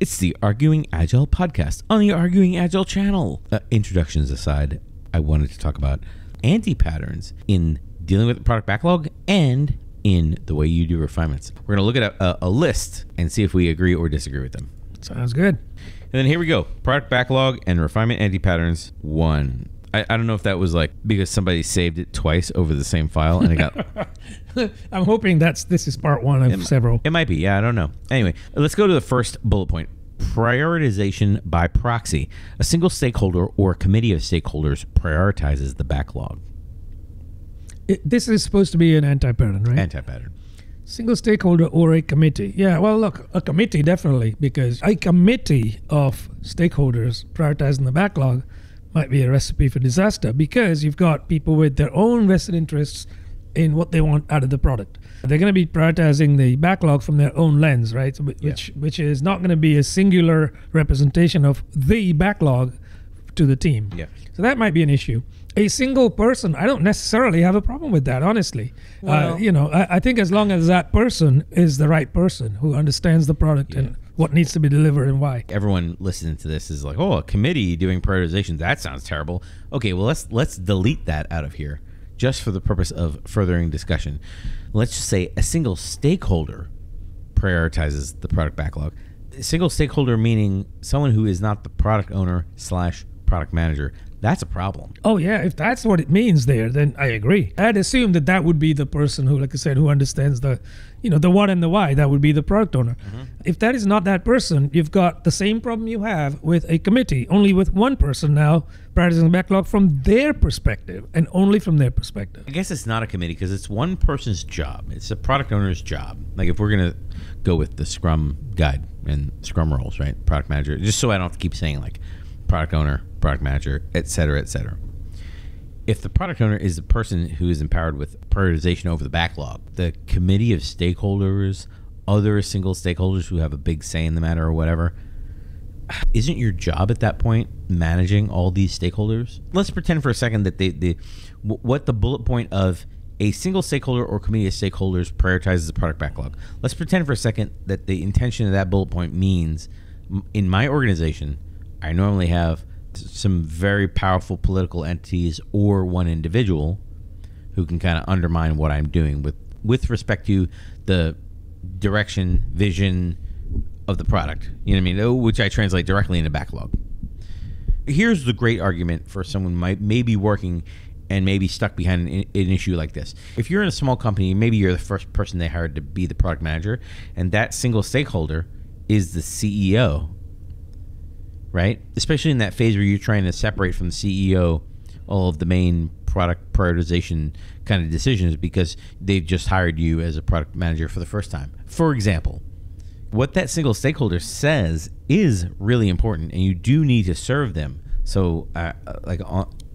It's the Arguing Agile podcast on the Arguing Agile channel. Introductions aside, I wanted to talk about anti-patterns in dealing with the product backlog and in the way you do refinements. We're going to look at a list and see if we agree or disagree with them. Sounds good. And then here we go. Product backlog and refinement anti-patterns 1. I don't know if that was like because somebody saved it twice over the same file and it got... I'm hoping this is part one of several. It might be. Yeah, I don't know. Anyway, let's go to the first bullet point. Prioritization by proxy. A single stakeholder or a committee of stakeholders prioritizes the backlog. This is supposed to be an anti-pattern, right? Anti-pattern. Single stakeholder or a committee. Yeah, well, look, a committee definitely, because a committee of stakeholders prioritizing the backlog might be a recipe for disaster, because you've got people with their own vested interests in what they want out of the product. They're going to be prioritizing the backlog from their own lens, right? So which is not going to be a singular representation of the backlog to the team. Yeah. So that might be an issue. A single person, I don't necessarily have a problem with that, honestly. Well, you know, I think as long as that person is the right person who understands the product and what needs to be delivered and why. Everyone listening to this is like, oh, a committee doing prioritization, that sounds terrible. Okay, well, let's delete that out of here just for the purpose of furthering discussion. Let's just say a single stakeholder prioritizes the product backlog. A single stakeholder meaning someone who is not the product owner slash product manager. That's a problem. Oh, yeah. If that's what it means there, then I agree. I'd assume that that would be the person who, like I said, who understands the, you know, the what and the why. That would be the product owner. Mm-hmm. If that is not that person, you've got the same problem you have with a committee, only with one person now prioritizing the backlog from their perspective and only from their perspective. I guess it's not a committee because it's one person's job. It's a product owner's job. Like if we're going to go with the Scrum guide and Scrum roles, right? Product manager, just so I don't have to keep saying like product owner, product manager, et cetera, et cetera. If the product owner is the person who is empowered with prioritization over the backlog, the committee of stakeholders, other single stakeholders who have a big say in the matter or whatever, isn't your job at that point managing all these stakeholders? Let's pretend for a second that what the bullet point of a single stakeholder or committee of stakeholders prioritizes the product backlog. Let's pretend for a second that the intention of that bullet point means in my organization, I normally have some very powerful political entities or one individual who can kind of undermine what I'm doing with respect to the direction, vision of the product, you know what I mean? Which I translate directly into backlog. Here's the great argument for someone maybe working and maybe stuck behind an issue like this. If you're in a small company, maybe you're the first person they hired to be the product manager, and that single stakeholder is the CEO, right? Especially in that phase where you're trying to separate from the CEO all of the main product prioritization kind of decisions because they've just hired you as a product manager for the first time. For example, what that single stakeholder says is really important and you do need to serve them. So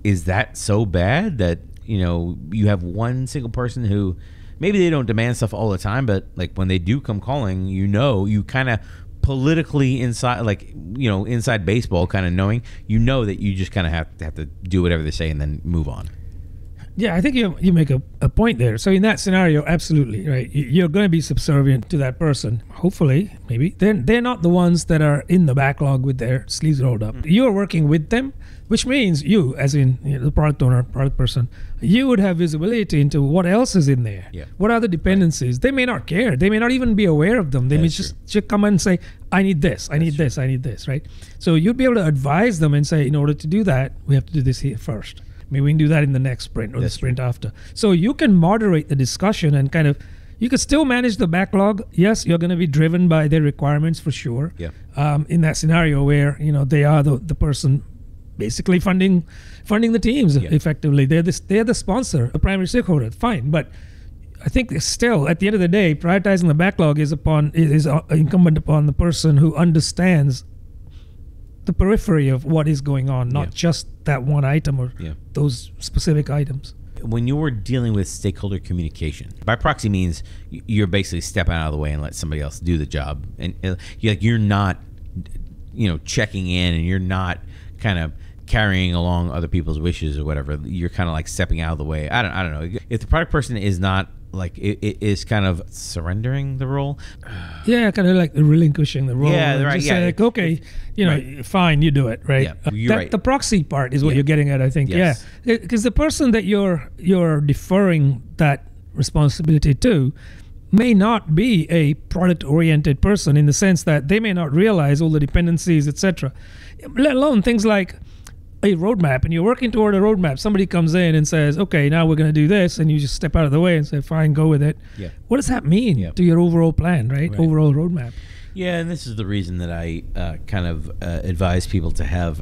is that so bad that, you know, you have one single person who maybe they don't demand stuff all the time, but like when they do come calling, you know, you kind of politically inside, like, you know, inside baseball kind of knowing, you know, that you just kind of have to do whatever they say and then move on. Yeah, I think you make a point there. So in that scenario, absolutely, right? You're going to be subservient to that person. Hopefully, maybe. They're not the ones that are in the backlog with their sleeves rolled up. Mm-hmm. You're working with them, which means you, as in the product owner, product person, you would have visibility into what else is in there. Yeah. What are the dependencies? Right. They may not care. They may not even be aware of them. They may just come and say, I need this, I need this, I need this, right? So you'd be able to advise them and say, in order to do that, we have to do this here first. Maybe we can do that in the next sprint or the sprint after. So you can moderate the discussion and kind of, you can still manage the backlog. Yes, you're going to be driven by their requirements for sure. Yeah. In that scenario where, you know, they are the person basically funding the teams effectively. They're the sponsor, a primary stakeholder. Fine, but I think still at the end of the day, prioritizing the backlog is incumbent upon the person who understands the periphery of what is going on, not just that one item or those specific items. When you were dealing with stakeholder communication, by proxy means you're basically stepping out of the way and let somebody else do the job, and you're not, you know, checking in, and you're not kind of carrying along other people's wishes or whatever. You're kind of like stepping out of the way. I don't know. If the product person is not like it is kind of surrendering the role. Yeah, kind of like relinquishing the role. Yeah, right. Just say like, okay, you know, fine, you do it, right? Yeah, the proxy part is what you're getting at, I think. Yes. Yeah, because the person that you're deferring that responsibility to may not be a product-oriented person, in the sense that they may not realize all the dependencies, etc. Let alone things like a roadmap, and you're working toward a roadmap. Somebody comes in and says, okay, now we're going to do this, and you just step out of the way and say, fine, go with it. Yeah. What does that mean to your overall plan, right? Overall roadmap. Yeah, and this is the reason that I kind of advise people to have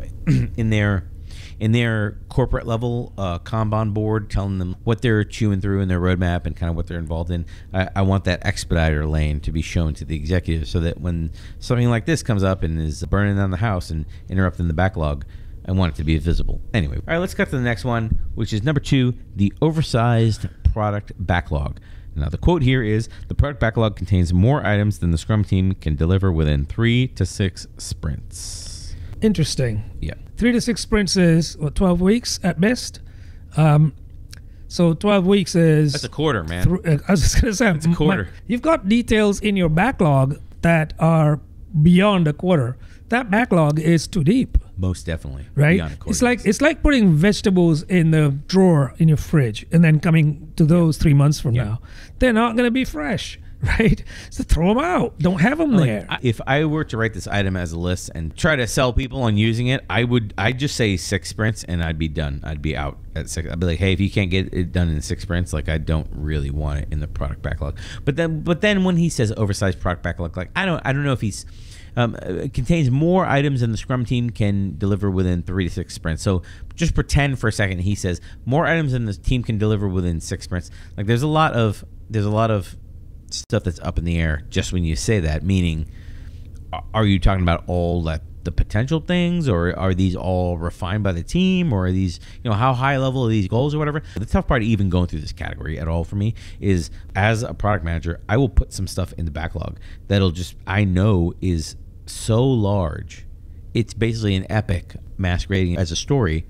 in their corporate level Kanban board, telling them what they're chewing through in their roadmap and kind of what they're involved in. I want that expediter lane to be shown to the executive, so that when something like this comes up and is burning down the house and interrupting the backlog, I want it to be visible. Anyway, all right, let's cut to the next one, which is number 2, the oversized product backlog. Now, the quote here is, the product backlog contains more items than the Scrum team can deliver within 3 to 6 sprints. Interesting. Yeah. 3 to 6 sprints is, what, 12 weeks at best? So 12 weeks is... That's a quarter, man. I was just going to say... That's a quarter. You've got details in your backlog that are beyond a quarter. That backlog is too deep. Most definitely, right? It's like putting vegetables in the drawer in your fridge and then coming to those 3 months from now. They're not going to be fresh, right? So throw them out. Don't have them there. If I were to write this item as a list and try to sell people on using it, I'd just say 6 sprints and I'd be done. I'd be out at 6. I'd be like, hey, if you can't get it done in 6 sprints, like, I don't really want it in the product backlog. But then when he says oversized product backlog, like, I don't know if he's... it contains more items than the Scrum team can deliver within 3 to 6 sprints. So just pretend for a second he says more items than the team can deliver within 6 sprints. Like, there's a lot of stuff that's up in the air just when you say that. Meaning, are you talking about all that, the potential things, or are these all refined by the team, or are these, you know, how high level are these goals or whatever? The tough part even going through this category at all for me is, as a product manager, I will put some stuff in the backlog that'll just, I know is so large, it's basically an epic masquerading as a story,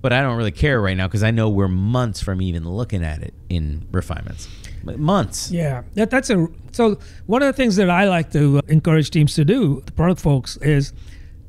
but I don't really care right now because I know we're months from even looking at it in refinements. Months. Yeah, so one of the things that I like to encourage teams to do, the product folks, is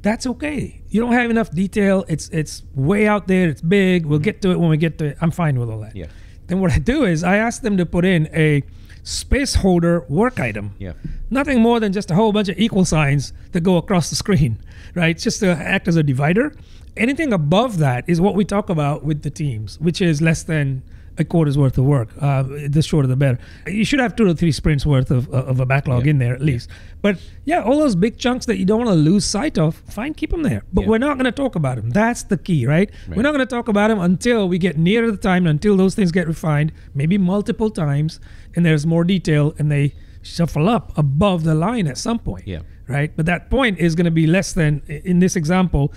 that's okay. You don't have enough detail. It's way out there. It's big. We'll get to it when we get to it. I'm fine with all that. Yeah. Then what I do is I ask them to put in a space holder work item. Yeah. Nothing more than just a whole bunch of equal signs that go across the screen, right? It's just to act as a divider. Anything above that is what we talk about with the teams, which is less than a quarter's worth of work. The shorter the better. You should have 2 to 3 sprints worth of a backlog in there at least. But yeah, all those big chunks that you don't want to lose sight of, fine, keep them there. But we're not going to talk about them. That's the key, right? We're not going to talk about them until we get nearer the time, until those things get refined, maybe multiple times, and there's more detail, and they shuffle up above the line at some point, right? But that point is going to be less than, in this example,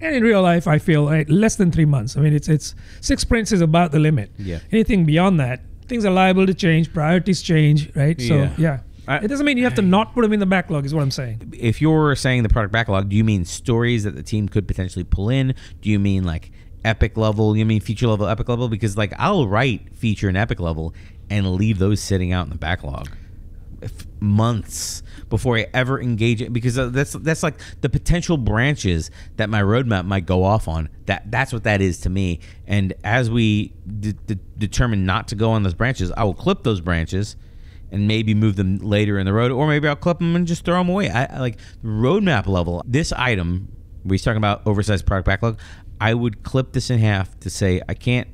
and in real life, I feel, right, less than 3 months. I mean, it's 6 sprints is about the limit. Yeah. Anything beyond that, things are liable to change, priorities change, right? So it doesn't mean you have to not put them in the backlog, is what I'm saying. If you're saying the product backlog, do you mean stories that the team could potentially pull in? Do you mean like epic level? You mean feature level, epic level? Because like, I'll write feature and epic level and leave those sitting out in the backlog months before I ever engage it, because that's like the potential branches that my roadmap might go off on. That's what that is to me. And as we determine not to go on those branches, I will clip those branches and maybe move them later in the road, or maybe I'll clip them and just throw them away. I like roadmap level. This item we're talking about, oversized product backlog, I would clip this in half to say I can't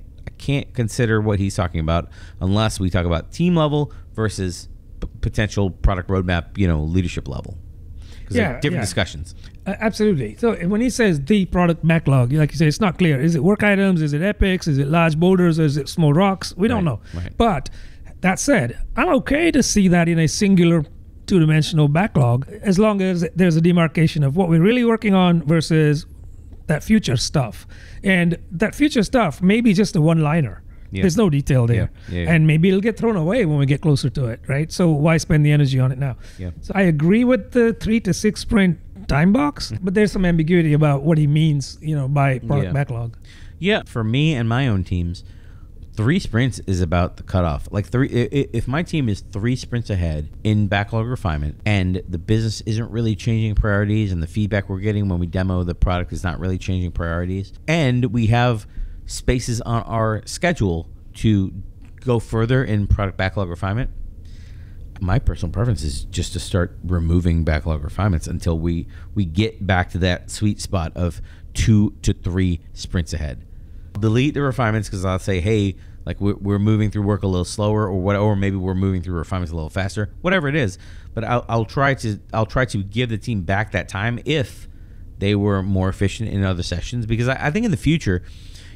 consider what he's talking about unless we talk about team level versus potential product roadmap, you know, leadership level. Because they're different discussions. Absolutely. So when he says the product backlog, like you say, it's not clear. Is it work items? Is it epics? Is it large boulders? Is it small rocks? We don't know. Right. But that said, I'm okay to see that in a singular two-dimensional backlog, as long as there's a demarcation of what we're really working on versus that future stuff. And that future stuff may be just a one-liner. Yeah. There's no detail there. And maybe it'll get thrown away when we get closer to it, right? So why spend the energy on it now? Yeah. So I agree with the 3 to 6 sprint time box, but there's some ambiguity about what he means, you know, by product backlog. Yeah, for me and my own teams, 3 sprints is about the cutoff. Like if my team is 3 sprints ahead in backlog refinement and the business isn't really changing priorities and the feedback we're getting when we demo the product is not really changing priorities, and we have spaces on our schedule to go further in product backlog refinement, my personal preference is just to start removing backlog refinements until we get back to that sweet spot of 2 to 3 sprints ahead. Delete the refinements because I'll say, hey, like we're moving through work a little slower, or what, or maybe we're moving through refinements a little faster, whatever it is. But I'll try to give the team back that time if they were more efficient in other sessions, because I think in the future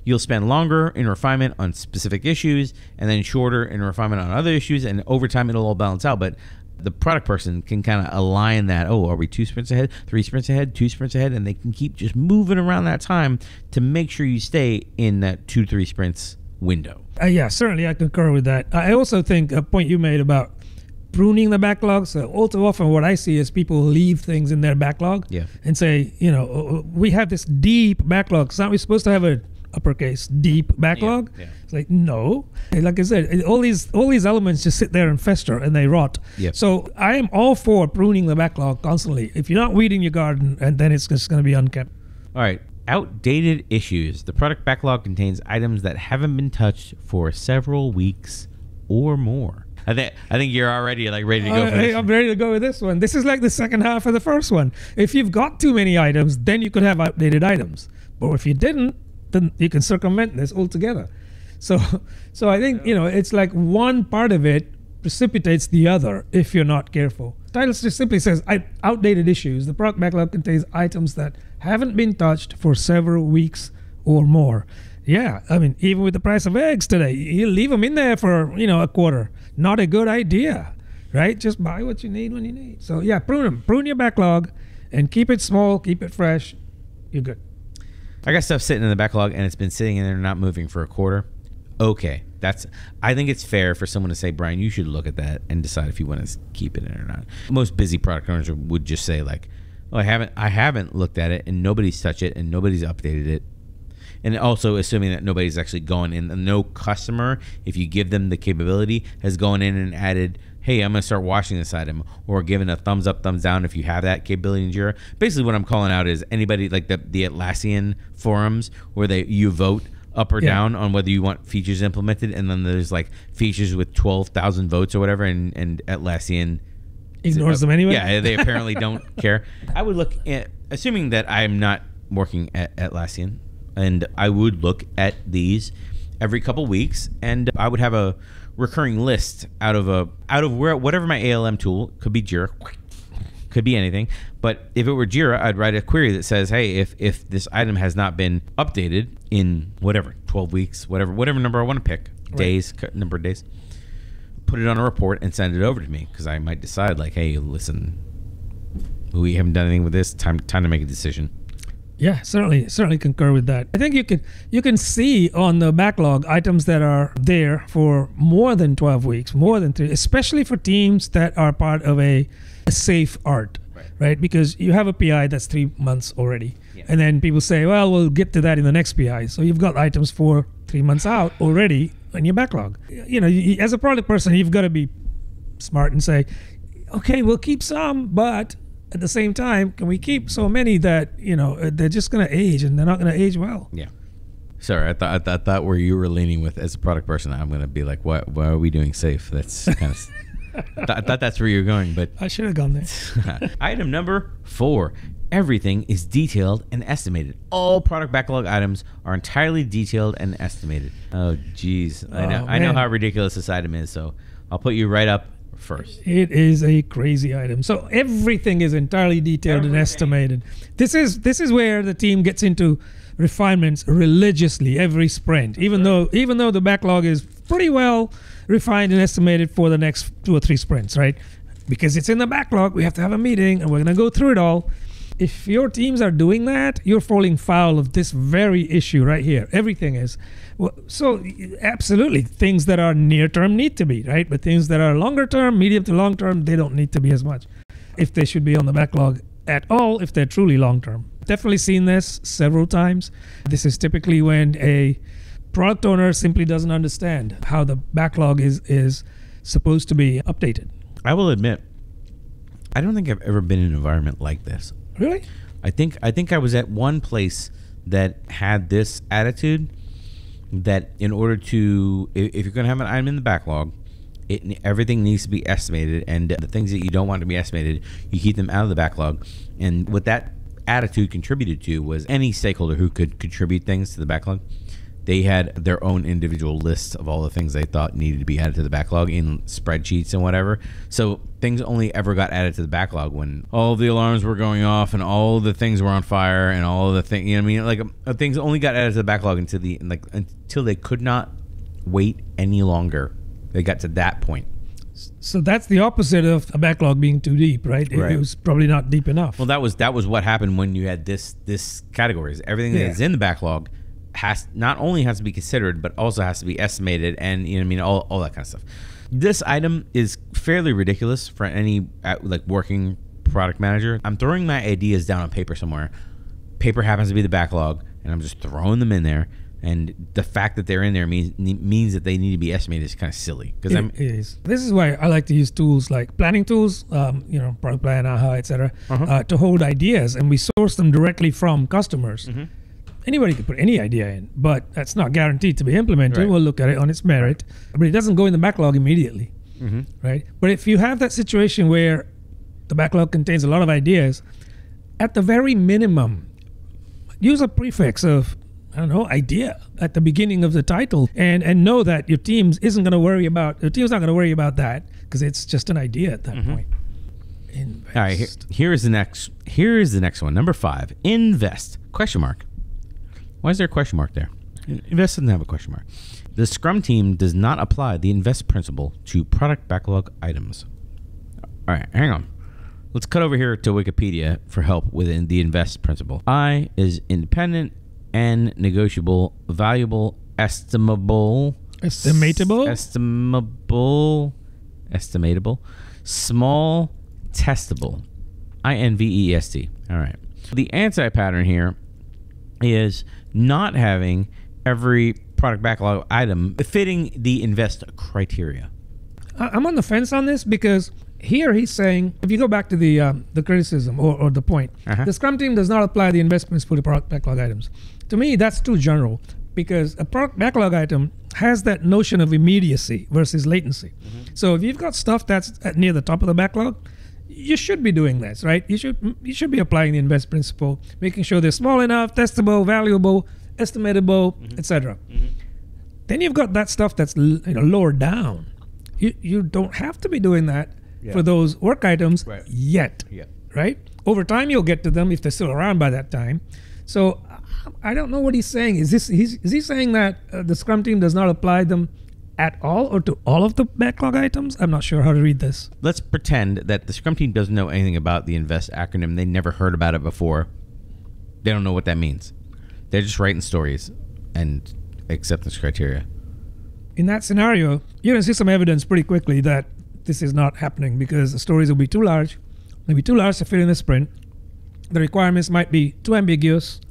you'll spend longer in refinement on specific issues and then shorter in refinement on other issues, and over time it'll all balance out. But the product person can kind of align that. Oh, are we 2 sprints ahead, 3 sprints ahead, 2 sprints ahead? And they can keep just moving around that time to make sure you stay in that 2-3 sprints window. Yeah, certainly I concur with that. I also think a point you made about pruning the backlog. So all too often what I see is people leave things in their backlog and say, you know, we have this deep backlog. So aren't we supposed to have a uppercase deep backlog? It's like, no, like I said, all these elements just sit there and fester and they rot. So I am all for pruning the backlog constantly. If you're not weeding your garden, and then it's just going to be unkempt. All right, outdated issues. The product backlog contains items that haven't been touched for several weeks or more. I think you're already like ready to go. Hey, I'm ready to go with this one. This is like the second half of the first one. If you've got too many items, then you could have outdated items. But if you didn't, then you can circumvent this altogether. So I think, you know, it's like one part of it precipitates the other if you're not careful. The title just simply says, outdated issues. The product backlog contains items that haven't been touched for several weeks or more. Yeah, I mean, even with the price of eggs today, you leave them in there for, you know, a quarter. Not a good idea, right? Just buy what you need when you need. So yeah, prune them. Prune your backlog and keep it small, keep it fresh. You're good. I got stuff sitting in the backlog and it's been sitting in there not moving for a quarter. Okay, that's, I think it's fair for someone to say, Brian, you should look at that and decide if you want to keep it in or not. Most busy product owners would just say like, oh, I haven't looked at it, and nobody's touched it and nobody's updated it. And also assuming that nobody's actually gone in, and no customer, if you give them the capability, has gone in and added, hey, I'm going to start watching this item, or giving a thumbs up, thumbs down if you have that capability in JIRA. Basically what I'm calling out is anybody like the Atlassian forums where you vote up or down on whether you want features implemented, and then there's like features with 12,000 votes or whatever, and Atlassian ignores them anyway. Yeah, they apparently don't care. I would look at, assuming that I'm not working at Atlassian, and I would look at these every couple weeks, and I would have a recurring list out of whatever my ALM tool could be. JIRA, could be anything, but if it were JIRA, I'd write a query that says, hey, if this item has not been updated in whatever 12 weeks, whatever number I want to pick, days, number of days, put it on a report and send it over to me, because I might decide like, hey, listen, we haven't done anything with this, time to make a decision. Yeah, certainly concur with that. I think you can see on the backlog items that are there for more than 12 weeks, more than 3, especially for teams that are part of a SAFe art, right? Because you have a PI that's 3 months already. And then people say, well, we'll get to that in the next PI. So you've got items for 3 months out already in your backlog. You know, as a product person, you've got to be smart and say, okay, we'll keep some, but at the same time, can we keep so many that, you know, they're just going to age, and they're not going to age well? Yeah. Sorry, I thought where you were leaning with as a product person, I'm going to be like, why are we doing SAFe? That's kind of, I thought that's where you were going, but I should have gone there. Item number 4, everything is detailed and estimated. All product backlog items are entirely detailed and estimated. Oh, geez. I know how ridiculous this item is, so I'll put you right up first. It is a crazy item. So everything is entirely detailed and estimated. This is where the team gets into refinements religiously every sprint, even though the backlog is pretty well refined and estimated for the next 2 or 3 sprints, right? Because it's in the backlog, we have to have a meeting and we're going to go through it all. If your teams are doing that, you're falling foul of this very issue right here. Everything is. So absolutely, things that are near term need to be, right? But things that are longer term, medium to long term, they don't need to be as much, if they should be on the backlog at all, if they're truly long term. Definitely seen this several times. This is typically when a product owner simply doesn't understand how the backlog is supposed to be updated. I will admit, I don't think I've ever been in an environment like this. Really? I think I was at one place that had this attitude that in order to, if you're going to have an item in the backlog, everything needs to be estimated, and the things that you don't want to be estimated, you keep them out of the backlog. And what that attitude contributed to was any stakeholder who could contribute things to the backlog, they had their own individual lists of all the things they thought needed to be added to the backlog in spreadsheets and whatever. So things only ever got added to the backlog when all the alarms were going off and all the things were on fire and all the things, you know what I mean? Like things only got added to the backlog until the, like, until they could not wait any longer. They got to that point. So that's the opposite of a backlog being too deep, right? Right. It was probably not deep enough. Well, that was what happened when you had this categories. Everything that is in the backlog has not only has to be considered, but also has to be estimated, and you know what I mean, all that kind of stuff. This item is fairly ridiculous for any like working product manager. I'm throwing my ideas down on paper somewhere. Paper happens to be the backlog, and I'm just throwing them in there. And the fact that they're in there means that they need to be estimated is kind of silly. It is. This is why I like to use tools like planning tools, you know, product plan, AHA, etc., to hold ideas, and we source them directly from customers. Mm-hmm. Anybody could put any idea in, but that's not guaranteed to be implemented. Right. We'll look at it on its merit, but it doesn't go in the backlog immediately, right? But if you have that situation where the backlog contains a lot of ideas, at the very minimum, use a prefix of, I don't know, idea at the beginning of the title, and know that your team isn't going to worry about that because it's just an idea at that point. Invest. All right, here is the next one, number 5. Invest ? Why is there a question mark there? Invest doesn't have a question mark. The Scrum team does not apply the invest principle to product backlog items. All right, hang on. Let's cut over here to Wikipedia for help within the invest principle. I is independent and negotiable, valuable, estimatable, small, testable. INVEST. All right. The anti-pattern here is not having every product backlog item fitting the invest criteria. I'm on the fence on this because here he's saying, if you go back to the criticism or the point, the Scrum team does not apply the invest principle to product backlog items. To me, that's too general because a product backlog item has that notion of immediacy versus latency. So if you've got stuff that's near the top of the backlog, you should be doing this, right? You should be applying the invest principle, making sure they're small enough, testable, valuable, estimatable, etc. Then you've got that stuff that's lower down. You don't have to be doing that for those work items yet, right? Over time, you'll get to them if they're still around by that time. So I don't know what he's saying. Is he saying that the Scrum team does not apply them at all or to all of the backlog items? I'm not sure how to read this. Let's pretend that the Scrum team doesn't know anything about the INVEST acronym. They never heard about it before. They don't know what that means. They're just writing stories and acceptance criteria. In that scenario, you're going to see some evidence pretty quickly that this is not happening because the stories will be too large. They'll be too large to fit in the sprint. The requirements might be too ambiguous.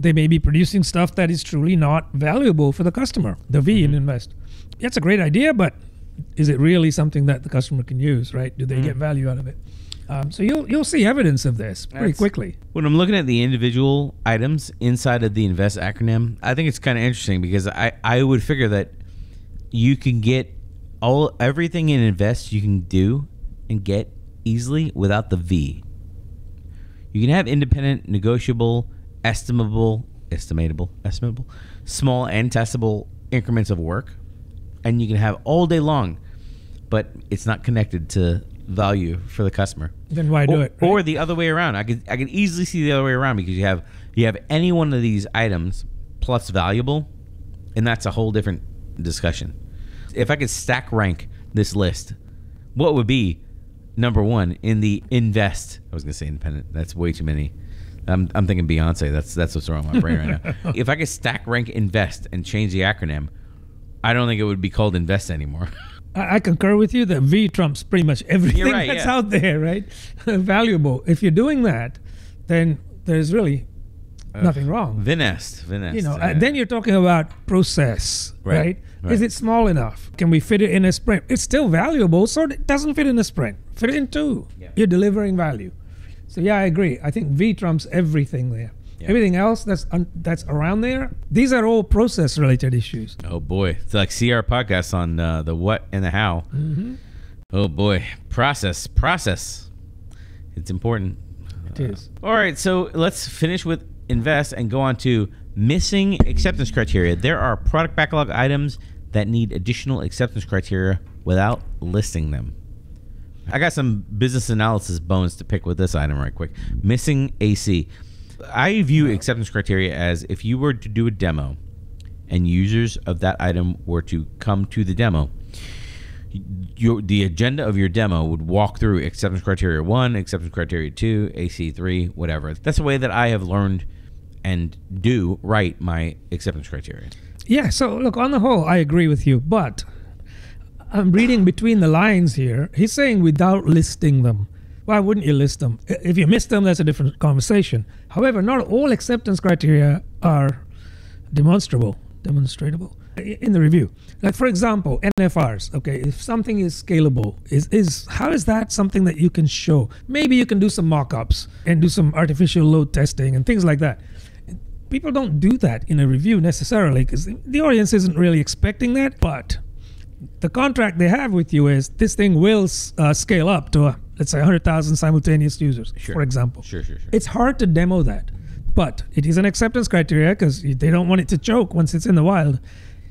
They may be producing stuff that is truly not valuable for the customer, the V in invest. That's a great idea, but is it really something that the customer can use, right? Do they get value out of it? So you'll see evidence of this pretty quickly. When I'm looking at the individual items inside of the INVEST acronym, I think it's kind of interesting because I would figure that you can get everything in INVEST you can do and get easily without the V. You can have independent, negotiable, estimatable, small and testable increments of work, and you can have all day long, but it's not connected to value for the customer. Then why do it? Right? Or the other way around. I could easily see the other way around because you have any one of these items plus valuable, and that's a whole different discussion. If I could stack rank this list, what would be number 1 in the invest? I was gonna say independent. That's way too many. I'm thinking Beyonce. That's what's wrong with my brain right now. If I could stack rank invest and change the acronym, I don't think it would be called invest anymore. I concur with you that V trumps pretty much everything that's out there, right? Valuable. If you're doing that, then there's really nothing wrong. Vinest. You know, then you're talking about process, right? Is it small enough? Can we fit it in a sprint? It's still valuable, so it doesn't fit in a sprint. Fit it in two. Yeah. You're delivering value. So yeah, I agree. I think V trumps everything there. Yeah. Everything else that's around there, these are all process-related issues. Oh boy, it's like CR podcasts on the what and the how. Mm-hmm. Oh boy, process. It's important. It is. All right, so let's finish with INVEST and go on to missing acceptance criteria. There are product backlog items that need additional acceptance criteria without listing them. I got some business analysis bones to pick with this item right quick. Missing AC. I view acceptance criteria as if you were to do a demo and users of that item were to come to the demo, the agenda of your demo would walk through acceptance criteria 1, acceptance criteria 2, AC 3, whatever. That's the way that I have learned and do write my acceptance criteria. Yeah, so look, on the whole, I agree with you, but I'm reading between the lines here. He's saying without listing them. Why wouldn't you list them? If you miss them, that's a different conversation. However, not all acceptance criteria are demonstrable in the review. Like for example, NFRs, okay, if something is scalable, how is that something that you can show? Maybe you can do some mock-ups and do some artificial load testing and things like that. People don't do that in a review necessarily because the audience isn't really expecting that, but the contract they have with you is this thing will scale up to let's say 100,000 simultaneous users, for example. Sure. It's hard to demo that, but it is an acceptance criteria because they don't want it to choke once it's in the wild.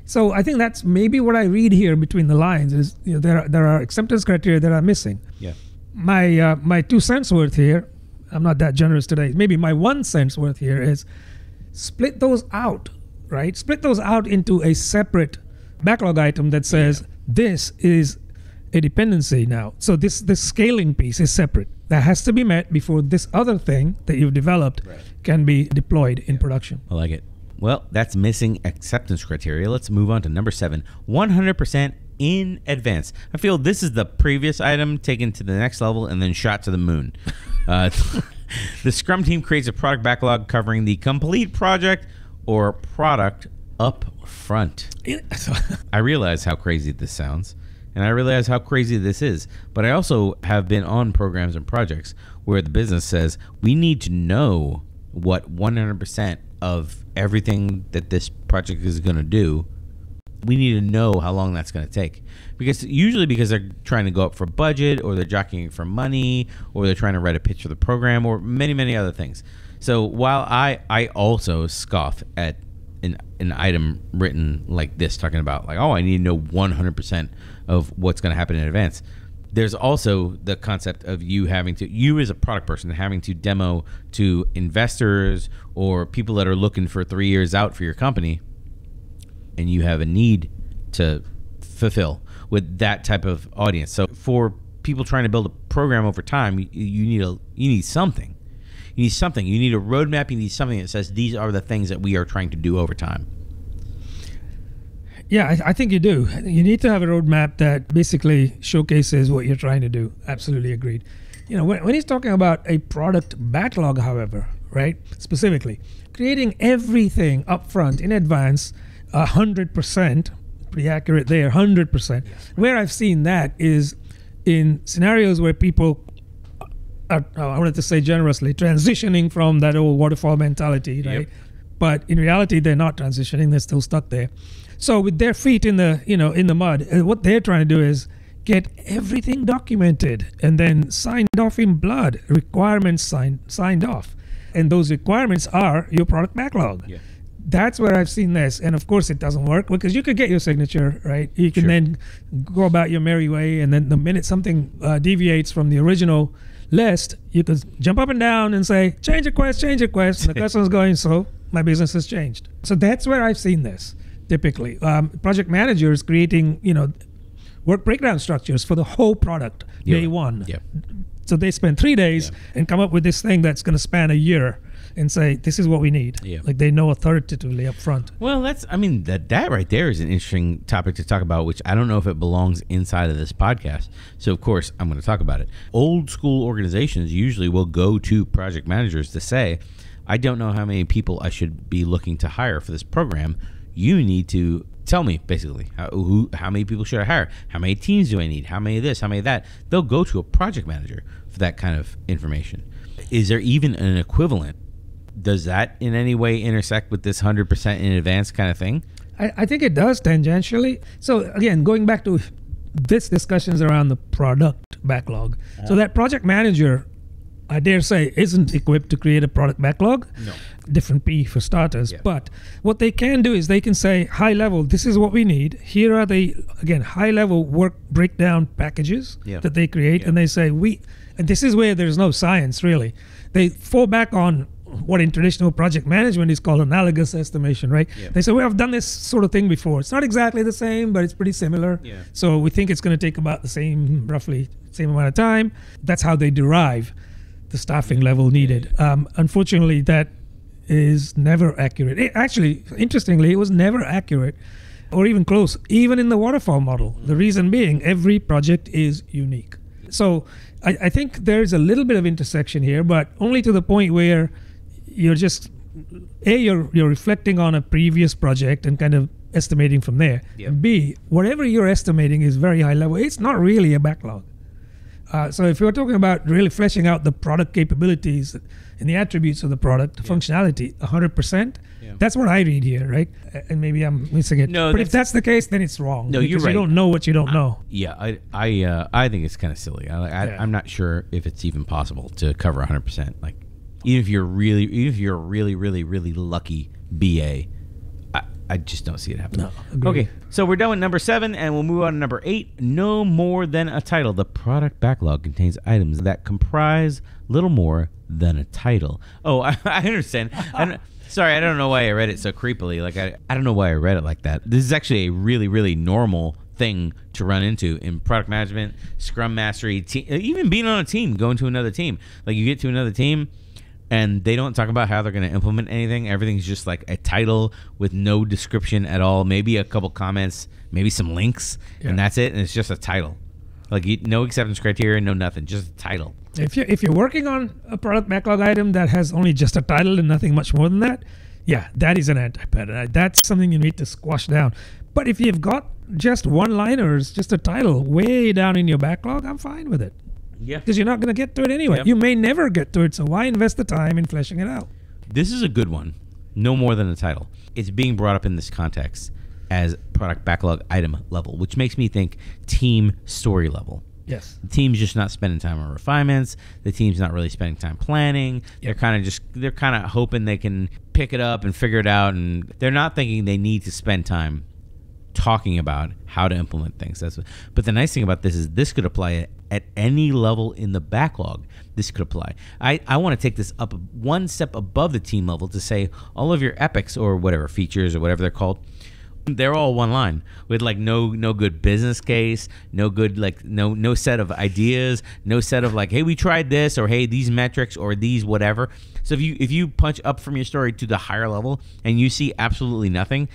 So I think that's maybe what I read here between the lines is, you know, there are acceptance criteria that are missing. Yeah. My 2 cents worth here, I'm not that generous today. Maybe my 1 cent's worth here is split those out, right? Split those out into a separate backlog item that says this is a dependency now. So this scaling piece is separate. That has to be met before this other thing that you've developed can be deployed in production. I like it. Well, that's missing acceptance criteria. Let's move on to number 7, 100% in advance. I feel this is the previous item taken to the next level and then shot to the moon. The Scrum team creates a product backlog covering the complete project or product up front. I realize how crazy this sounds. And I realize how crazy this is, but I also have been on programs and projects where the business says, we need to know what 100% of everything that this project is gonna do, we need to know how long that's gonna take. Because usually because they're trying to go up for budget or they're jockeying for money or they're trying to write a pitch for the program or many, many other things. So while I also scoff at an item written like this, talking about like, oh, I need to know 100% of what's going to happen in advance. There's also the concept of you having to, you as a product person, having to demo to investors or people that are looking for 3 years out for your company, and you have a need to fulfill with that type of audience. So for people trying to build a program over time, you need something. You need something. You need a roadmap. You need something that says these are the things that we are trying to do over time. Yeah, I think you do. You need to have a roadmap that basically showcases what you're trying to do. Absolutely agreed. You know, when he's talking about a product backlog, however, right, specifically, creating everything up front in advance, 100%, pretty accurate there, 100%. Where I've seen that is in scenarios where people are, I wanted to say generously, transitioning from that old waterfall mentality, right? Yep. But in reality, they're not transitioning; they're still stuck there. So with their feet in the, you know, in the mud, what they're trying to do is get everything documented and then signed off in blood. Requirements signed off, and those requirements are your product backlog. Yeah. That's where I've seen this, and of course it doesn't work because you could get your signature, right? You can then go about your merry way, and then the minute something deviates from the original list, you could jump up and down and say, change request, and the customer's going, so my business has changed. So that's where I've seen this, typically. Project managers creating, you know, work breakdown structures for the whole product, day one. Yeah. So they spend 3 days and come up with this thing that's gonna span a year and say, this is what we need. Yeah. Like they know authoritatively up front. Well, that's, I mean, that right there is an interesting topic to talk about, which I don't know if it belongs inside of this podcast. So of course, I'm going to talk about it. Old school organizations usually will go to project managers to say, I don't know how many people I should be looking to hire for this program. You need to tell me, basically, how many people should I hire? How many teams do I need? How many of this? How many of that? They'll go to a project manager for that kind of information. Is there even an equivalent? Does that in any way intersect with this 100% in advance kind of thing? I think it does tangentially. So again, going back to this discussions around the product backlog. So that project manager, I dare say, isn't equipped to create a product backlog. No. Different PE for starters. Yeah. But what they can do is they can say, high level, this is what we need. Here are the, again, high level work breakdown packages that they create. And they say, and this is where there's no science really. They fall back on what in traditional project management is called analogous estimation, right? Yeah. They say, well, I've done this sort of thing before. It's not exactly the same, but it's pretty similar. Yeah. So we think it's going to take about the same, roughly same amount of time. That's how they derive the staffing level needed. Unfortunately, that is never accurate. Actually, interestingly, it was never accurate or even close, even in the waterfall model. The reason being, every project is unique. So I think there's a little bit of intersection here, but only to the point where you're just, you're reflecting on a previous project and kind of estimating from there. And B, whatever you're estimating is very high level. It's not really a backlog. So if you're talking about really fleshing out the product capabilities and the attributes of the product, the functionality, 100%, that's what I read here, right? And maybe I'm missing it. No, but if that's the case, then it's wrong. No, you're right. You don't know what you don't know. Yeah, I think it's kind of silly. I'm not sure if it's even possible to cover 100%. Like, even if you're really, really lucky BA, I just don't see it happening. No, okay, so we're done with number 7, and we'll move on to number 8. No more than a title. The product backlog contains items that comprise little more than a title. Oh, I understand. Sorry, I don't know why I read it so creepily. Like I don't know why I read it like that. This is actually a really, really normal thing to run into in product management, Scrum mastery, even being on a team, going to another team. Like you get to another team, and they don't talk about how they're going to implement anything. Everything's just like a title with no description at all. Maybe a couple comments, maybe some links, and that's it. And it's just a title. Like no acceptance criteria, no nothing, just a title. If you're working on a product backlog item that has only just a title and nothing much more than that, yeah, that is an anti-pattern. That's something you need to squash down. But if you've got just one-liners, just a title way down in your backlog, I'm fine with it. Yeah, because you're not going to get to it anyway. You may never get to it, so why invest the time in fleshing it out? This is a good one. No more than a title. It's being brought up in this context as product backlog item level, which makes me think team story level. Yes. The team's just not spending time on refinements. The team's not really spending time planning. They're kind of just, they're kind of hoping they can pick it up and figure it out, and they're not thinking they need to spend time talking about how to implement things. That's what, but the nice thing about this is this could apply at any level in the backlog. This could apply. I want to take this up one step above the team level to say all of your epics or whatever features or whatever they're called, they're all one line with like no good business case, no good like no set of ideas, no set of like, hey, we tried this, or hey, these metrics or these whatever. So if you punch up from your story to the higher level and you see absolutely nothing,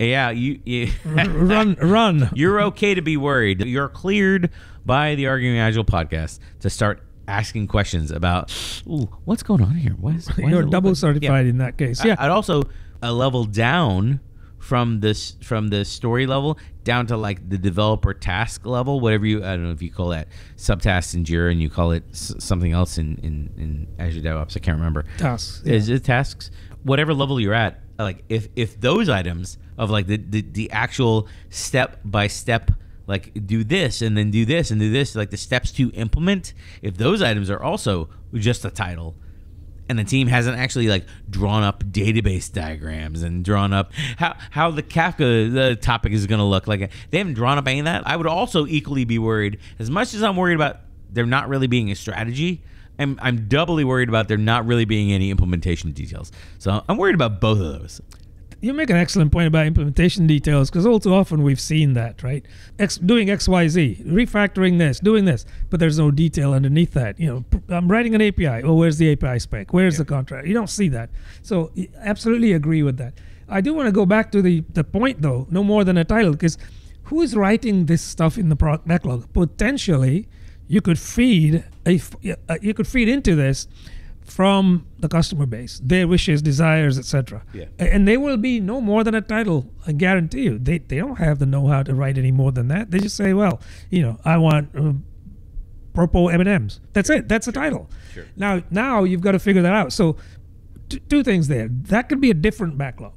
yeah, you run. You're okay to be worried. You're cleared by the Arguing Agile podcast to start asking questions about, ooh, what's going on here? Why you're double certified in that case. Yeah, I'd also a level down from the story level down to like the developer task level, whatever you, I don't know if you call that subtasks in JIRA and you call it something else in Azure DevOps. I can't remember. Tasks. Yeah. Is it tasks? Whatever level you're at, like if those items of like the actual step by step, like do this and then do this and do this, like the steps to implement, if those items are also just a title and the team hasn't actually like drawn up database diagrams and drawn up how the Kafka topic is going to look like, they haven't drawn up any of that, I would also equally be worried. As much as I'm worried about there not really being a strategy, I'm doubly worried about there not really being any implementation details. So I'm worried about both of those. You make an excellent point about implementation details, because all too often we've seen that, right? Doing X, Y, Z, refactoring this, doing this, but there's no detail underneath that. You know, I'm writing an API. Oh, where's the API spec? Where's the contract? You don't see that. So absolutely agree with that. I do want to go back to the point, though, no more than a title, because who is writing this stuff in the product backlog? Potentially, you could feed into this from the customer base, their wishes, desires, etc. Yeah. And they will be no more than a title, I guarantee you. They don't have the know-how to write any more than that. They just say, well, you know, I want purple M&Ms. That's it. That's a title. Sure. Now you've got to figure that out. So two things there. That could be a different backlog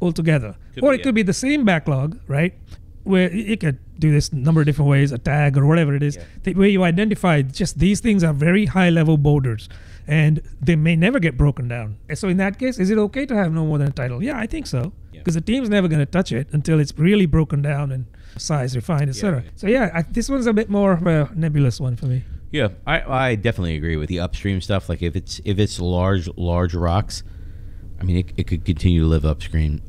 altogether. Or it could be the same backlog, right, where you could do this a number of different ways, a tag or whatever it is, where you identify just these things are very high-level borders, and they may never get broken down. So in that case, is it okay to have no more than a title? Yeah, I think so, because the team's never going to touch it until it's really broken down and size refined, etc. So yeah, this one's a bit more of a nebulous one for me. Yeah, I definitely agree with the upstream stuff. Like if it's large rocks, I mean, it could continue to live upstream.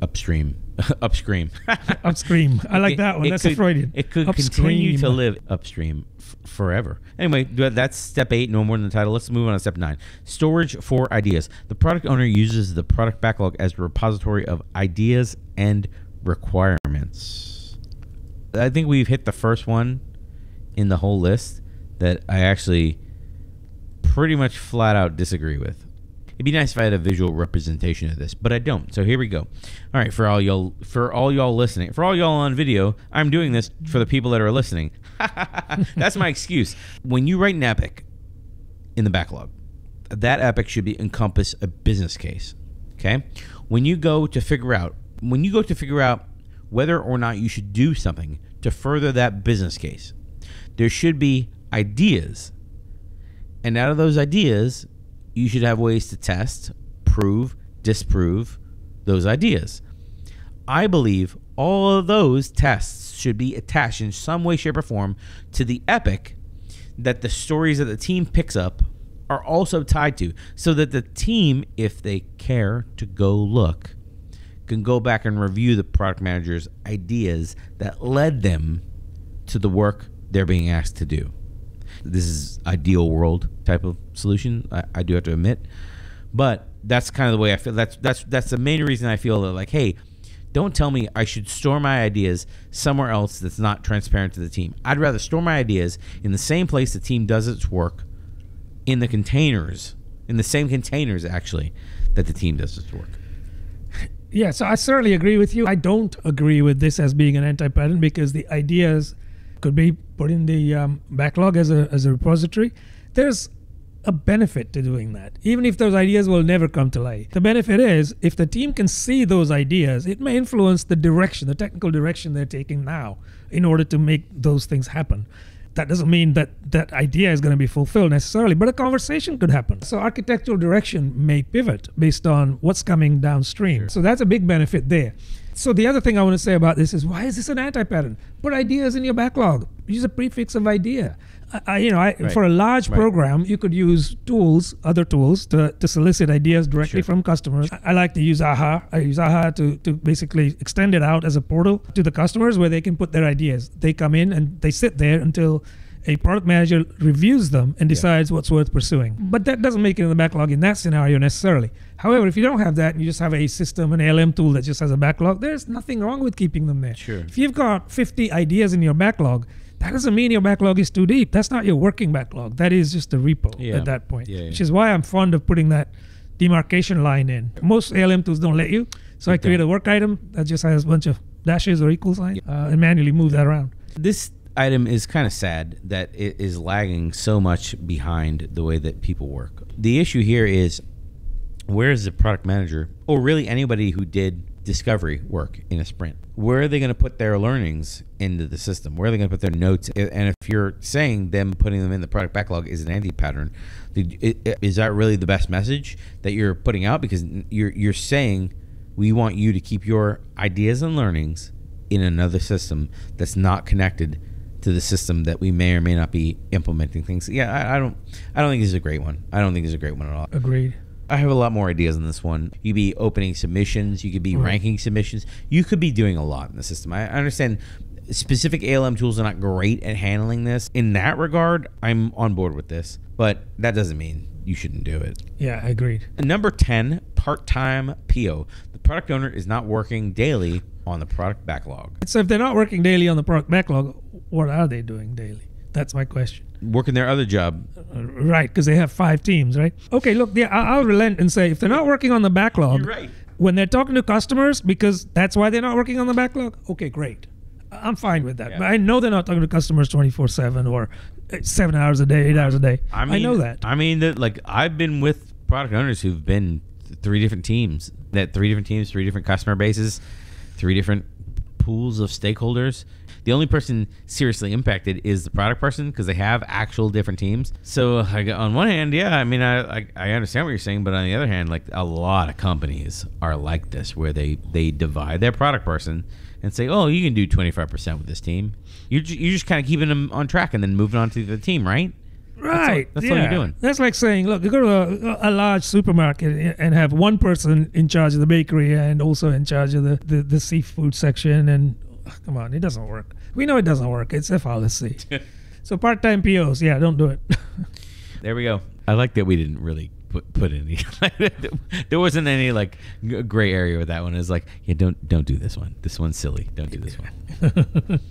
Upstream. I like that one. That's a Freudian. It could continue to live upstream forever. Anyway, that's step 8, no more than the title. Let's move on to step 9. Storage for ideas. The product owner uses the product backlog as a repository of ideas and requirements. I think we've hit the first one in the whole list that I actually pretty much flat out disagree with. It'd be nice if I had a visual representation of this, but I don't. So here we go. All right, for all y'all listening, for all y'all on video, I'm doing this for the people that are listening. That's my excuse. When you write an epic in the backlog, that epic should be encompass a business case. Okay? When you go to figure out whether or not you should do something to further that business case, there should be ideas. And out of those ideas, you should have ways to test, prove, disprove those ideas. I believe all of those tests should be attached in some way, shape, or form to the epic that the stories that the team picks up are also tied to, so that the team, if they care to go look, can go back and review the product manager's ideas that led them to the work they're being asked to do. This is ideal world type of solution, I do have to admit, but that's kind of the way I feel. That's the main reason I feel that, like, hey, don't tell me I should store my ideas somewhere else that's not transparent to the team. I'd rather store my ideas in the same place the team does its work, in the containers, in the same containers actually that the team does its work. Yeah, so I certainly agree with you. I don't agree with this as being an anti-pattern, because the ideas could be put in the backlog as a repository. There's a benefit to doing that, even if those ideas will never come to light. The benefit is, if the team can see those ideas, it may influence the direction, the technical direction they're taking now in order to make those things happen. That doesn't mean that idea is going to be fulfilled necessarily, but a conversation could happen. So architectural direction may pivot based on what's coming downstream. Sure. So that's a big benefit there. So the other thing I want to say about this is, why is this an anti-pattern? Put ideas in your backlog. Use a prefix of idea. For a large program, you could use tools, other tools, to solicit ideas directly from customers. I like to use AHA. I use AHA to basically extend it out as a portal to the customers where they can put their ideas. They come in and they sit there until a product manager reviews them and decides what's worth pursuing. But that doesn't make it in the backlog in that scenario necessarily. However, if you don't have that and you just have a system, an ALM tool that just has a backlog, there's nothing wrong with keeping them there. Sure. If you've got 50 ideas in your backlog, that doesn't mean your backlog is too deep. That's not your working backlog. That is just a repo at that point, which is why I'm fond of putting that demarcation line in. Most ALM tools don't let you. So I create a work item that just has a bunch of dashes or equal signs and manually move that around. This item is kind of sad that it is lagging so much behind the way that people work. The issue here is, where is the product manager, or really anybody who did discovery work in a sprint? Where are they going to put their learnings into the system? Where are they going to put their notes? And if you're saying them putting them in the product backlog is an anti-pattern, is that really the best message that you're putting out? Because you're saying we want you to keep your ideas and learnings in another system that's not connected to the system that we may or may not be implementing things. Yeah, I don't think this is a great one. I don't think it's a great one at all. Agreed. I have a lot more ideas on this one. You'd be opening submissions. You could be ranking submissions. You could be doing a lot in the system. I understand specific ALM tools are not great at handling this. In that regard, I'm on board with this, but that doesn't mean you shouldn't do it. Yeah, agreed. Number 10, part-time PO. The product owner is not working daily on the product backlog. So if they're not working daily on the product backlog, what are they doing daily? That's my question. Working their other job. Right, because they have 5 teams, right? Okay, look, yeah, I'll relent and say if they're not working on the backlog, you're right. When they're talking to customers, because that's why they're not working on the backlog, okay, great. I'm fine with that. Yeah. But I know they're not talking to customers 24/7 or 7 hours a day, 8 hours a day. I know that. I mean, that, like, I've been with product owners who've been 3 different teams, 3 different customer bases, 3 different pools of stakeholders. The only person seriously impacted is the product person because they have actual different teams. So on one hand, yeah, I mean, I understand what you're saying, but on the other hand, like a lot of companies are like this where they divide their product person and say, oh, you can do 25% with this team. You're just kind of keeping them on track and then moving on to the team, right? Right. That's all you're doing. That's like saying, look, you go to a large supermarket and have one person in charge of the bakery and also in charge of the seafood section. And come on, it doesn't work. We know it doesn't work. It's a fallacy. So part-time POs, yeah, don't do it. There we go. I like that we didn't really put any. There wasn't any like gray area with that one. It's like, yeah, don't do this one. This one's silly. Don't do this one.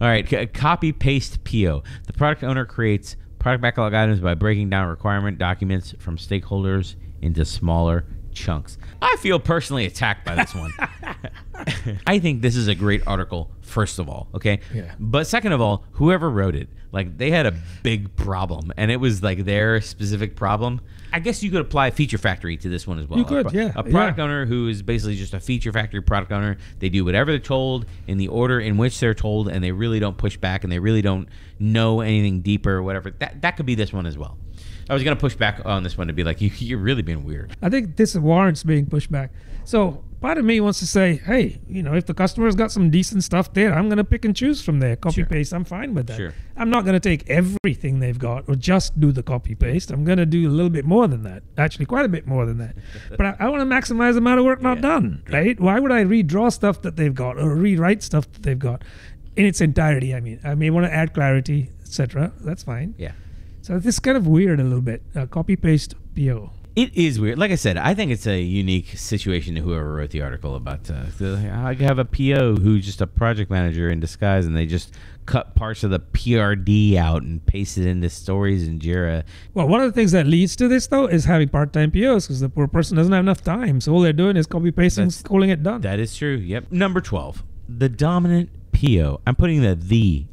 All right, copy paste PO. The product owner creates product backlog items by breaking down requirement documents from stakeholders into smaller chunks. I feel personally attacked by this one. I think this is a great article, first of all, okay? Yeah. But second of all, whoever wrote it, like they had a big problem and it was like their specific problem. I guess you could apply Feature Factory to this one as well. You could, yeah. A product owner who is basically just a Feature Factory product owner. They do whatever they're told in the order in which they're told and they really don't push back and they really don't know anything deeper or whatever. That could be this one as well. I was going to push back on this one to be like, you're really being weird. I think this warrants being pushed back. So part of me wants to say, hey, you know, if the customer's got some decent stuff there, I'm going to pick and choose from there. Copy paste, I'm fine with that. Sure. I'm not going to take everything they've got or just do the copy paste. I'm going to do a little bit more than that. Actually, quite a bit more than that. But I want to maximize the amount of work not done, right? Why would I redraw stuff that they've got or rewrite stuff that they've got in its entirety? I mean, I may want to add clarity, etc. That's fine. Yeah. So this is kind of weird a little bit, copy paste PO. It is weird. Like I said, I think it's a unique situation to whoever wrote the article about, I have a PO who's just a project manager in disguise and they just cut parts of the PRD out and paste it into stories in JIRA. Well, one of the things that leads to this though is having part-time POs because the poor person doesn't have enough time. So all they're doing is copy pasting and calling it done. That is true. Yep. Number 12, the dominant PO. I'm putting the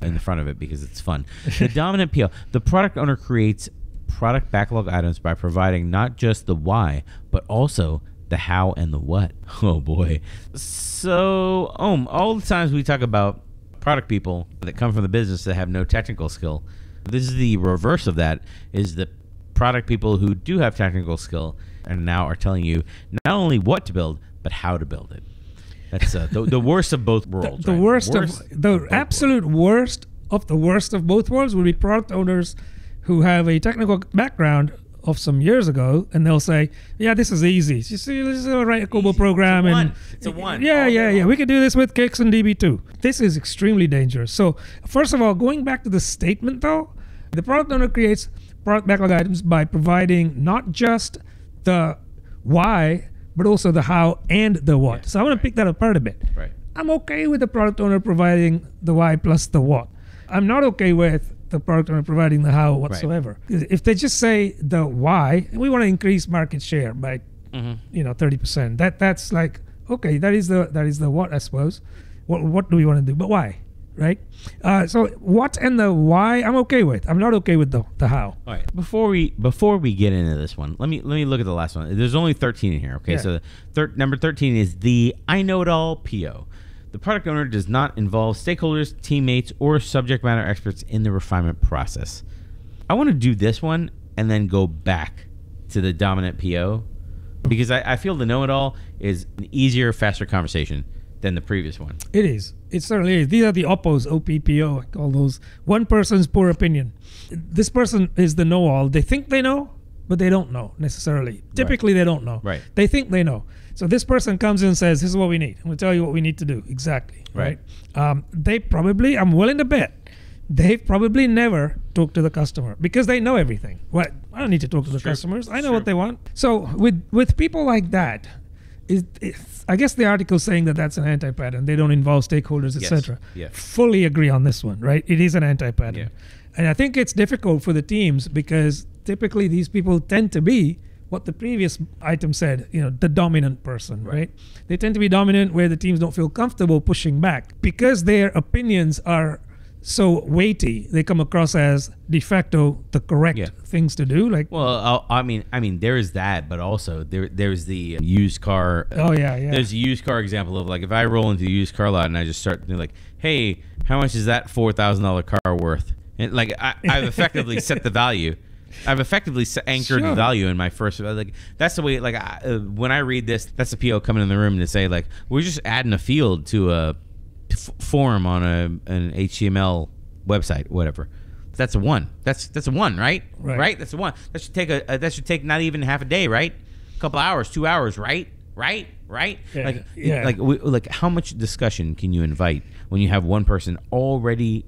in the front of it because it's fun. The dominant PO. The product owner creates product backlog items by providing not just the why, but also the how and the what. Oh boy. So all the times we talk about product people that come from the business that have no technical skill. This is the reverse of that, is the product people who do have technical skill and now are telling you not only what to build, but how to build it. That's the worst of both worlds. The absolute worst of the worst of both worlds would be product owners who have a technical background of some years ago, and they'll say, "Yeah, this is easy. Just write a Cobol program, it's a one. Yeah. We can do this with Kix and DB2. This is extremely dangerous. So, first of all, going back to the statement though, the product owner creates product backlog items by providing not just the why, but also the how and the what. Yeah, so I want to pick that apart a bit. Right. I'm okay with the product owner providing the why plus the what. I'm not okay with the product owner providing the how whatsoever. Right. If they just say the why, we want to increase market share by 30%. That's like, okay, that is the what, I suppose. What do we want to do? But why? Right? So what and the why I'm okay with. I'm not okay with the how. All right. Before we get into this one, let me look at the last one. There's only 13 in here. Okay. Yeah. So number 13 is the I know it all PO. The product owner does not involve stakeholders, teammates, or subject matter experts in the refinement process. I want to do this one and then go back to the dominant PO because I feel the know it all is an easier, faster conversation than the previous one. It is. It certainly is. These are the oppos, OPPO, I call those. One person's poor opinion. This person is the know-all. They think they know, but they don't know necessarily. Typically, they don't know. Right. They think they know. So this person comes in and says, this is what we need. I'm going to tell you what we need to do. Exactly. Right. They probably, I'm willing to bet, they've probably never talked to the customer because they know everything. Well, I don't need to talk to the customers. I know what they want. So with people like that, I guess the article saying that that's an anti-pattern. They don't involve stakeholders, etc. Yes. Fully agree on this one, right? It is an anti-pattern. Yeah. And I think it's difficult for the teams because typically these people tend to be what the previous item said, you know, the dominant person, right? They tend to be dominant where the teams don't feel comfortable pushing back because their opinions are so weighty. They come across as de facto the correct things to do. Like, well, I mean, there is that, but also there's the used car. Oh yeah, yeah. There's a used car example of like if I roll into the used car lot and I just start being like, hey, how much is that $4,000 car worth? And like I've effectively set the value. I've effectively anchored the value in my first. Like that's the way. Like when I read this, that's the PO coming in the room to say like we're just adding a field to a form on an HTML website, whatever. That's a one. That's a one, right? Right. That's a one. That should take that should take not even half a day, right? A couple hours, 2 hours, right? Yeah. Like how much discussion can you invite when you have one person already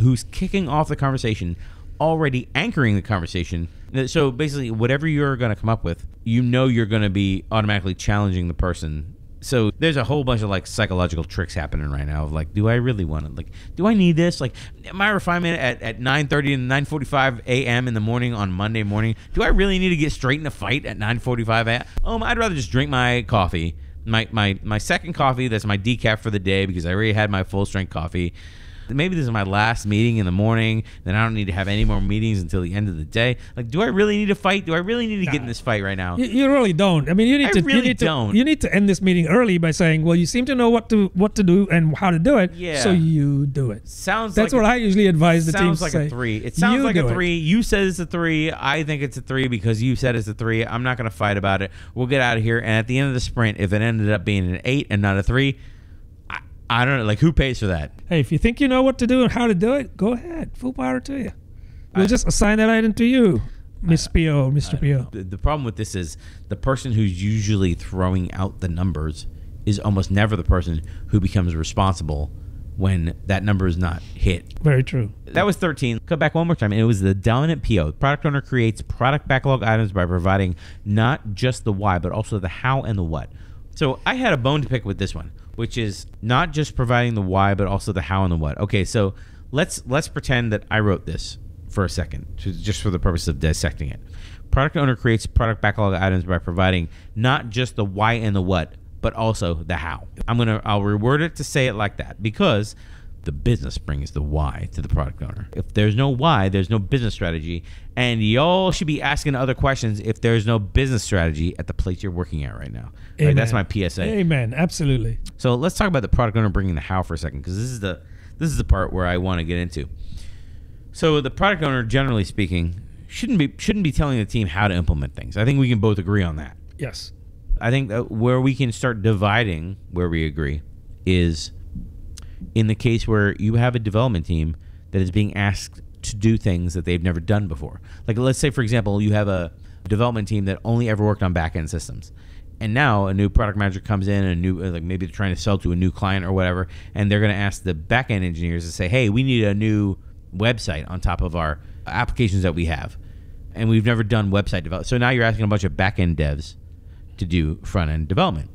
who's kicking off the conversation? Already anchoring the conversation. So basically whatever you're going to come up with, you know, you're going to be automatically challenging the person. So there's a whole bunch of like psychological tricks happening right now of like, do I really want it? Like, do I need this? Like my refinement at 9:30 and 9:45 a.m. in the morning on Monday morning, do I really need to get straight in a fight at 9:45 a.m.? Oh, I'd rather just drink my coffee, my second coffee. That's my decaf for the day because I already had my full strength coffee. Maybe this is my last meeting in the morning, then I don't need to have any more meetings until the end of the day. Like, do I really need to fight? Do I really need to get in this fight right now? You really don't. I mean, you need to end this meeting early by saying, well, you seem to know what to do and how to do it, so you do it. That's what I usually advise the team to say. Sounds like a three. It sounds like a three. You said it's a three. I think it's a three because you said it's a three. I'm not going to fight about it. We'll get out of here. And at the end of the sprint, if it ended up being an 8 and not a 3, I don't know, like who pays for that? Hey, if you think you know what to do and how to do it, go ahead, full power to you. We'll just assign that item to you, Miss PO, Mr. PO. The problem with this is the person who's usually throwing out the numbers is almost never the person who becomes responsible when that number is not hit. Very true. That was 13. Go back one more time. It was the dominant PO. Product owner creates product backlog items by providing not just the why, but also the how and the what. So I had a bone to pick with this one, which is not just providing the why, but also the how and the what. Okay, so let's pretend that I wrote this for a second, just for the purpose of dissecting it. Product owner creates product backlog items by providing not just the why and the what, but also the how. I'll reword it to say it like that because the business brings the why to the product owner. If there's no why, there's no business strategy, and y'all should be asking other questions if there's no business strategy at the place you're working at right now. Right? That's my PSA. Amen. Absolutely. So let's talk about the product owner bringing the how for a second, because this is the part where I want to get into. So the product owner, generally speaking, shouldn't be telling the team how to implement things. I think we can both agree on that. Yes. I think that where we can start dividing where we agree is in the case where you have a development team that is being asked to do things that they've never done before. Like let's say, for example, you have a development team that only ever worked on back-end systems. And now a new product manager comes in, like maybe they're trying to sell to a new client or whatever, and they're going to ask the back-end engineers to say, hey, we need a new website on top of our applications that we have. And we've never done website development. So now you're asking a bunch of back-end devs to do front-end development.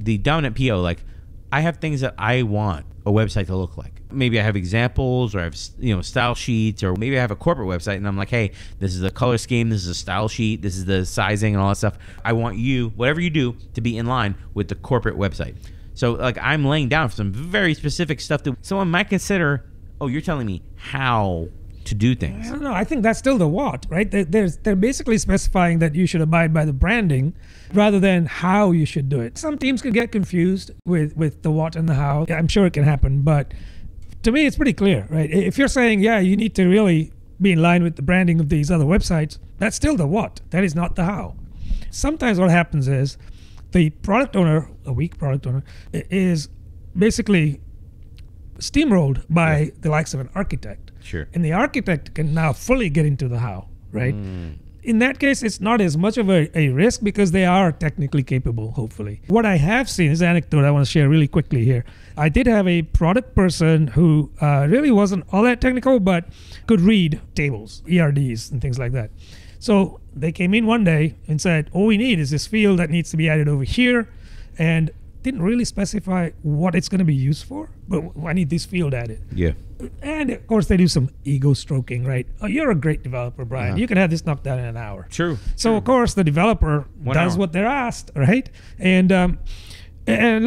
The dominant PO, like, I have things that I want a website to look like. Maybe I have examples, or I have style sheets, or maybe I have a corporate website and I'm like, hey, this is the color scheme, this is the style sheet, this is the sizing and all that stuff. I want you, whatever you do, to be in line with the corporate website. So like I'm laying down some very specific stuff that someone might consider, oh, you're telling me how to do things. I don't know. I think that's still the what, right? They're basically specifying that you should abide by the branding rather than how you should do it. Some teams could get confused with the what and the how. I'm sure it can happen, but to me, it's pretty clear, right? If you're saying, yeah, you need to really be in line with the branding of these other websites, that's still the what. That is not the how. Sometimes what happens is the product owner, a weak product owner, is basically steamrolled by the likes of an architect. Sure. And the architect can now fully get into the how, right? Mm. In that case, it's not as much of a risk because they are technically capable, hopefully. What I have seen is an anecdote I want to share really quickly here. I did have a product person who really wasn't all that technical, but could read tables, ERDs and things like that. So they came in one day and said, all we need is this field that needs to be added over here. And didn't really specify what it's going to be used for, but I need this field added. Yeah. And of course they do some ego stroking, right? Oh, you're a great developer, Brian. Yeah. You can have this knocked down in an hour. True. So of course the developer does what they're asked, right? And lo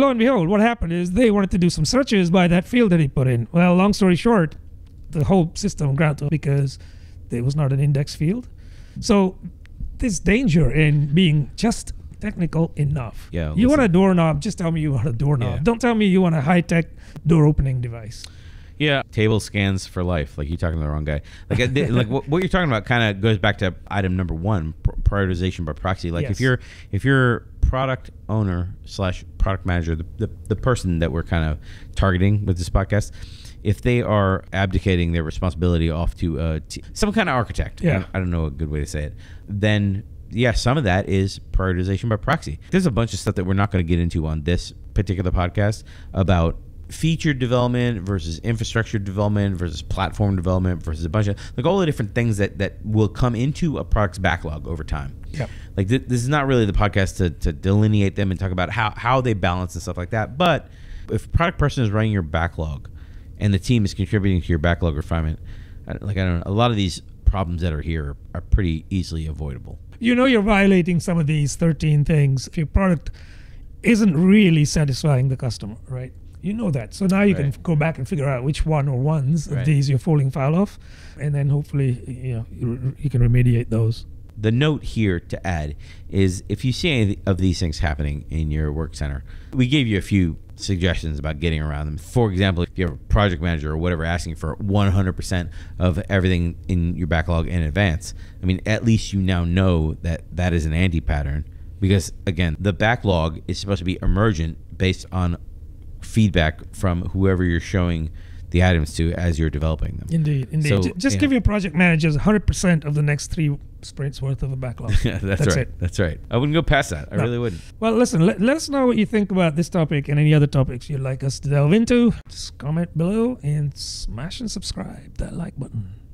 and behold, what happened is they wanted to do some searches by that field that he put in. Well, long story short, the whole system ground to because there was not an index field. So there's danger in being just technical enough. Yeah, you want a doorknob, just tell me you want a doorknob. Yeah. Don't tell me you want a high-tech door opening device. Yeah, table scans for life. Like, you're talking to the wrong guy. Like, like what you're talking about kind of goes back to item number one, prioritization by proxy. Like, yes. if you're product owner slash product manager, the person that we're kind of targeting with this podcast, if they are abdicating their responsibility off to some kind of architect, yeah, I don't know a good way to say it, then yeah, some of that is prioritization by proxy. There's a bunch of stuff that we're not going to get into on this particular podcast about feature development versus infrastructure development versus platform development versus a bunch of like all the different things that will come into a product's backlog over time. Yep. Like this is not really the podcast to delineate them and talk about how they balance and stuff like that. But if a product person is running your backlog and the team is contributing to your backlog refinement, like I don't know, a lot of these problems that are here are pretty easily avoidable. You know you're violating some of these 13 things if your product isn't really satisfying the customer, right? You know that. So now you right. can go back and figure out which one or ones right. of these you're falling foul of, and then hopefully you can remediate those. The note here to add is if you see any of these things happening in your work center, we gave you a few suggestions about getting around them. For example, if you have a project manager or whatever asking for 100% of everything in your backlog in advance, I mean, at least you now know that that is an anti-pattern, because again, the backlog is supposed to be emergent based on feedback from whoever you're showing the items to as you're developing them. Indeed, indeed. So, just give your project managers 100% of the next 3 sprints worth of a backlog. That's right. I wouldn't go past that. I really wouldn't. Well, listen, let us know what you think about this topic and any other topics you'd like us to delve into. Just comment below and smash and subscribe that like button.